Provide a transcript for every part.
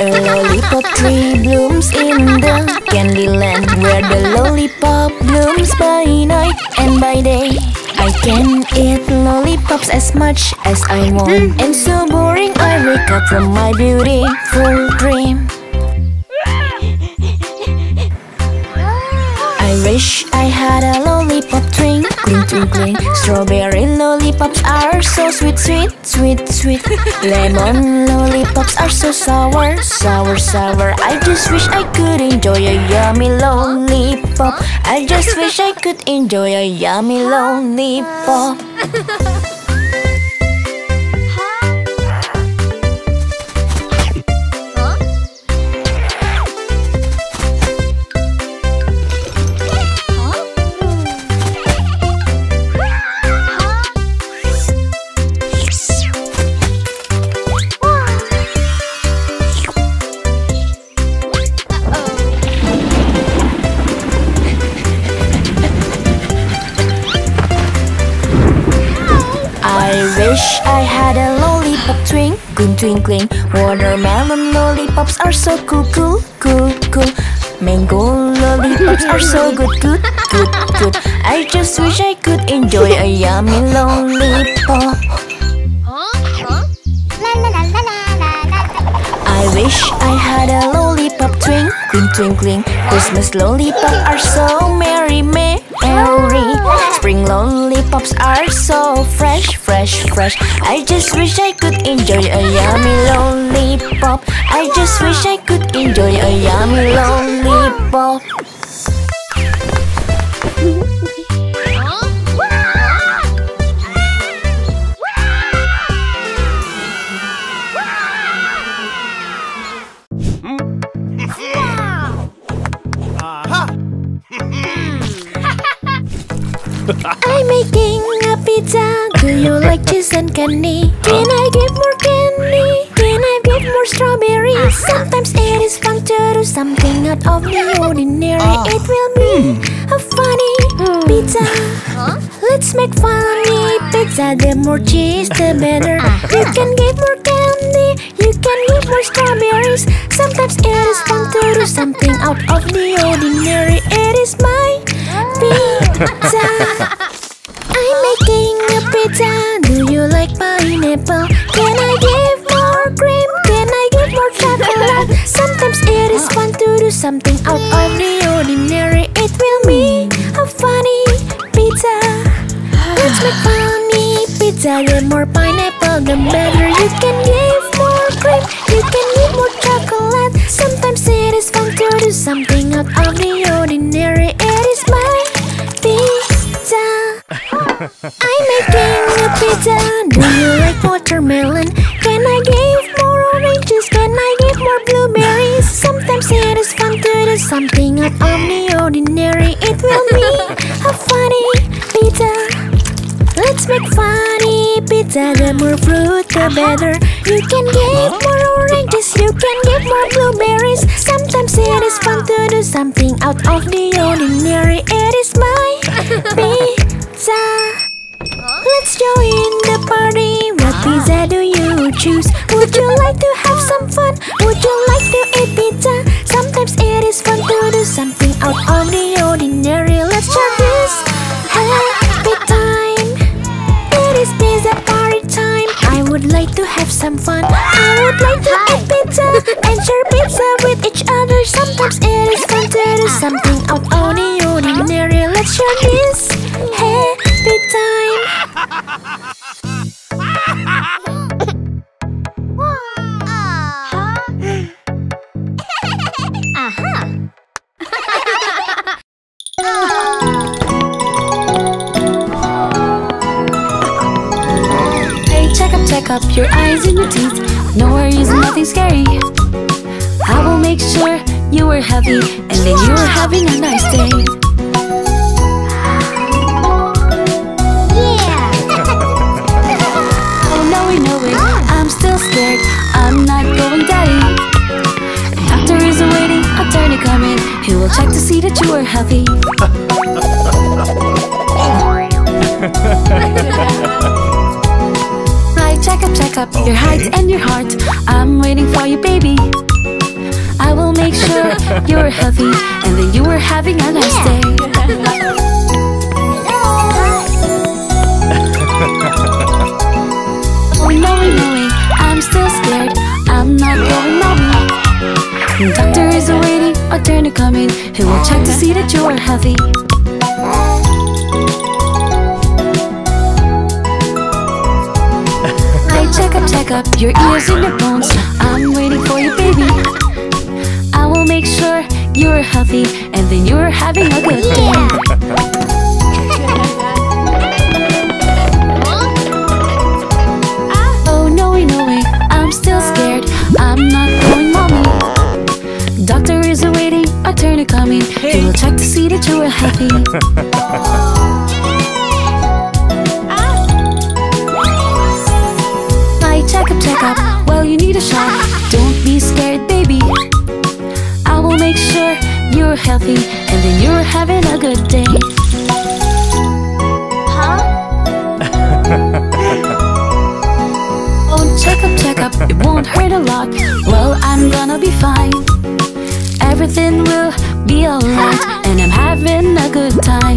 a lollipop tree blooms in the Candyland, where the lollipop blooms by night and by day. I can eat lollipops as much as I want, and so boring I wake up from my beautiful dream. I wish I had a lollipop drink, cling to cling. Strawberry lollipops are so sweet, sweet, sweet, sweet. Lemon lollipops are so sour, sour, sour. I just wish I could enjoy a yummy lollipop. I just wish I could enjoy a yummy lollipop. Twinkling. Watermelon lollipops are so cool, cool, cool, cool. Mango lollipops are so good, good, good, good. I just wish I could enjoy a yummy lollipop. I wish I had a lollipop twinkling, twinkling. Christmas lollipops are so merry, merry. Spring lollipops are so fresh, fresh, fresh. I just wish I could enjoy a yummy lollipop. I just wish I could enjoy a yummy lollipop. I'm making a pizza. Do you like cheese and candy? Can I get more candy? Can I get more strawberries? Sometimes it is fun to do something out of the ordinary. It will be a funny pizza. Let's make funny pizza. The more cheese, the better. You can get more candy. You can get more strawberries. Sometimes it is fun to do something out of the ordinary. It is my pizza. I'm making a pizza. Do you like pineapple? Can I get more cream? Can I get more chocolate? Sometimes it is fun to do something out of the ordinary. It will be a funny pizza. Let's make funny pizza. The more pineapple, the better. You can give more cream. You can give more chocolate. Sometimes it is fun to do something out of the ordinary. It is my pizza. I'm making a pizza. Do you like watermelon? Can I give more oranges? Can I give more blueberries? Sometimes it is fun to do something out of the ordinary. It will be a funny pizza. Let's make funny pizza. The more fruit, the better. You can give more oranges. You can give more blueberries. Sometimes it is fun to do something out of the ordinary. It is my pizza. Let's join the party. What pizza do you choose? Would you like to have some fun? Would you like to eat pizza? Sometimes it is fun to do something out of the ordinary. Let's try this happy time. It is pizza party time. I would like to have some fun. I would like to eat pizza and share pizza with each other. Sometimes it is fun to do something out of the ordinary. Let's share this happy time. Hey, check up your eyes and your teeth. No worries, nothing scary. I will make sure you are happy and that you are having a nice day. I'm not going, Daddy. The doctor is awaiting, attorney coming. He will check to see that you are happy. Right, check up your height and your heart. I'm waiting for you, baby. you were happy, and that you were having a nice day. Knowing, I'm still scared, I'm not going nowhere. Doctor is awaiting a turn to come in. He will check to see that you are healthy. Check up your ears and your bones. I'm waiting for you, baby. I will make sure you're healthy and then you're having a good day. Oh, no way, I'm still scared. I'm not going, mommy. Doctor is awaiting a turn to come in. He will check to see that you are healthy. Check up, well you need a shot. Don't be scared, baby. I will make sure you're healthy and then you're having a good day. Oh, check up, it won't hurt a lot. Well, I'm gonna be fine. Everything will be alright, and I'm having a good time.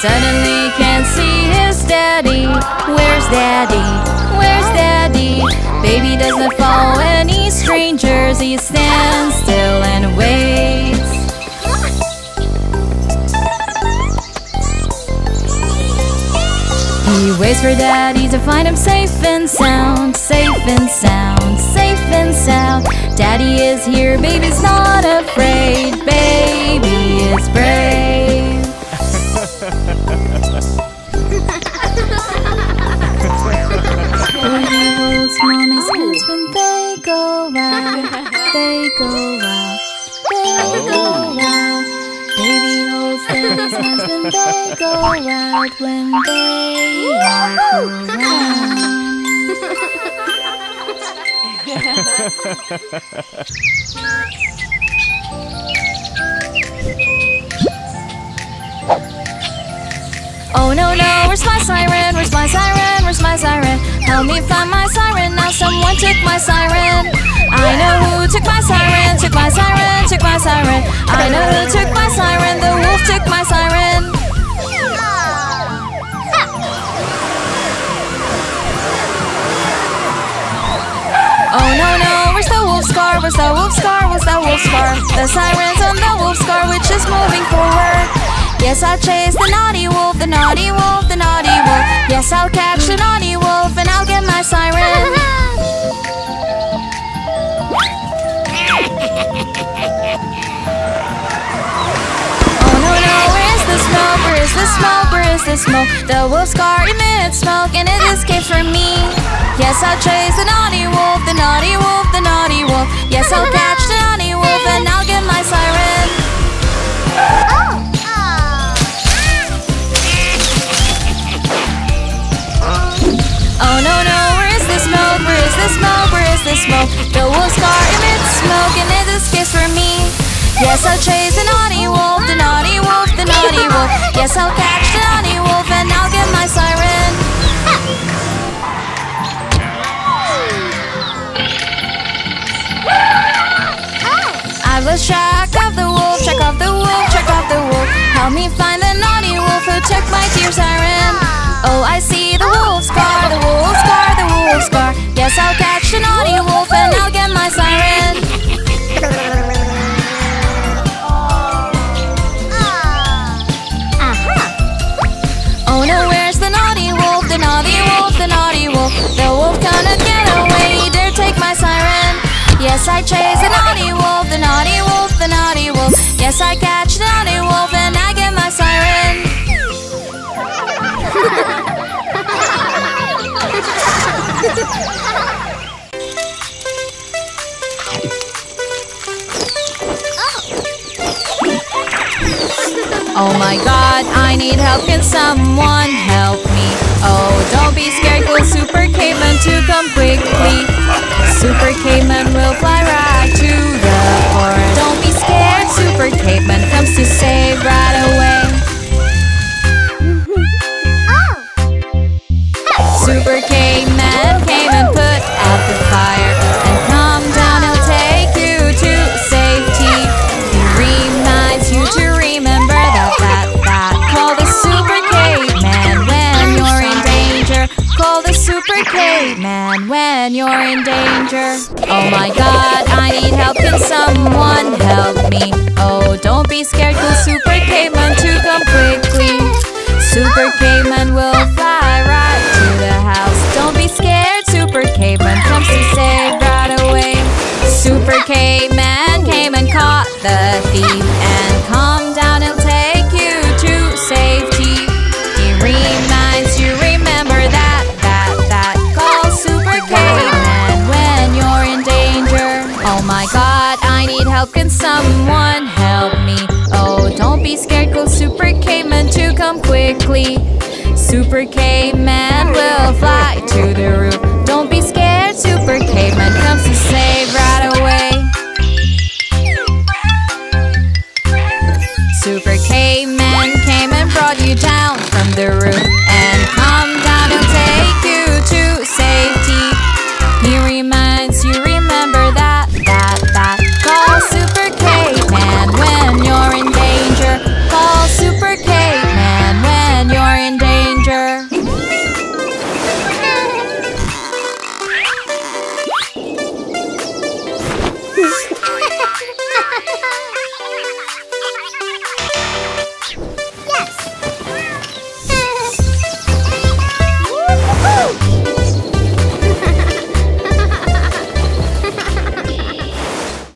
Suddenly can't see his dad. Daddy? Where's Daddy? Where's Daddy? Baby doesn't follow any strangers. He stands still and waits. He waits for Daddy to find him safe and sound, safe and sound, safe and sound. Daddy is here, baby's not afraid. Baby is brave. Baby holds mommy's hands when they go out, they go out, they go out. Baby holds daddy's hands when they go out, when they go out. Oh no no, where's my siren? Where's my siren? Where's my siren? Help me find my siren, now someone took my siren. I know who took my siren, took my siren, took my siren. I know who took my siren, the wolf took my siren. Oh no no, where's the wolf's car? Where's the wolf's car? Where's the wolf's car? The siren's on the wolf's car, which is moving forward. Yes, I'll chase the naughty wolf, the naughty wolf, the naughty wolf. Yes, I'll catch the naughty wolf and I'll get my siren. Oh no no, where is the smoke? Where is the smoke? Where is the smoke? The wolf's car emits smoke and it escaped from me. Yes, I'll chase the naughty wolf, the naughty wolf, the naughty wolf. Yes, I'll catch the naughty wolf and I'll get my siren. Oh! Oh no no, where is the smoke? Where is the smoke? Where is the smoke? The wolf's car emits smoke and it escapes from me. Yes, I'll chase the naughty wolf, the naughty wolf, the naughty wolf. Yes, I'll catch the naughty wolf and I'll get my siren. I lost track of the wolf, track of the wolf, track of the wolf. Help me find the naughty wolf who took my dear siren. Oh, I see the wolf's car, the wolf's car, the wolf's car. Yes, I'll catch the naughty wolf and I'll get my siren. Oh no, where's the naughty wolf, the naughty wolf, the naughty wolf? The wolf cannot get away, he dare take my siren. Yes, I chase the naughty wolf, the naughty wolf, the naughty wolf. Yes, I catch the naughty wolf and I get my siren. Oh my god, I need help, can someone help me? Oh, don't be scared, will Super Caveman to come quickly. Super Caveman will fly right to the forest. Don't be scared, Super Caveman comes to save right away. Super Caveman came and put out the fire, and come down, he'll take you to safety. He reminds you to remember that. Call the Super Caveman when you're in danger. Call the Super Caveman when you're in danger. Oh my god, I need help, can someone help me? Oh, don't be scared, call Super Caveman to come quickly. Super Caveman will fly right to the house. Don't be scared, Super Caveman comes to save right away. Super Caveman came and caught the thief, and calm down, he'll take you to safety. He reminds you, remember that. Call Super Caveman when you're in danger. Oh my god, I need help, can someone help me? Oh, don't be scared, call Super Caveman to come quickly. Super Caveman will fly to the roof. Don't be scared, Super Caveman comes to save right away. Super Caveman came and brought you down from the roof.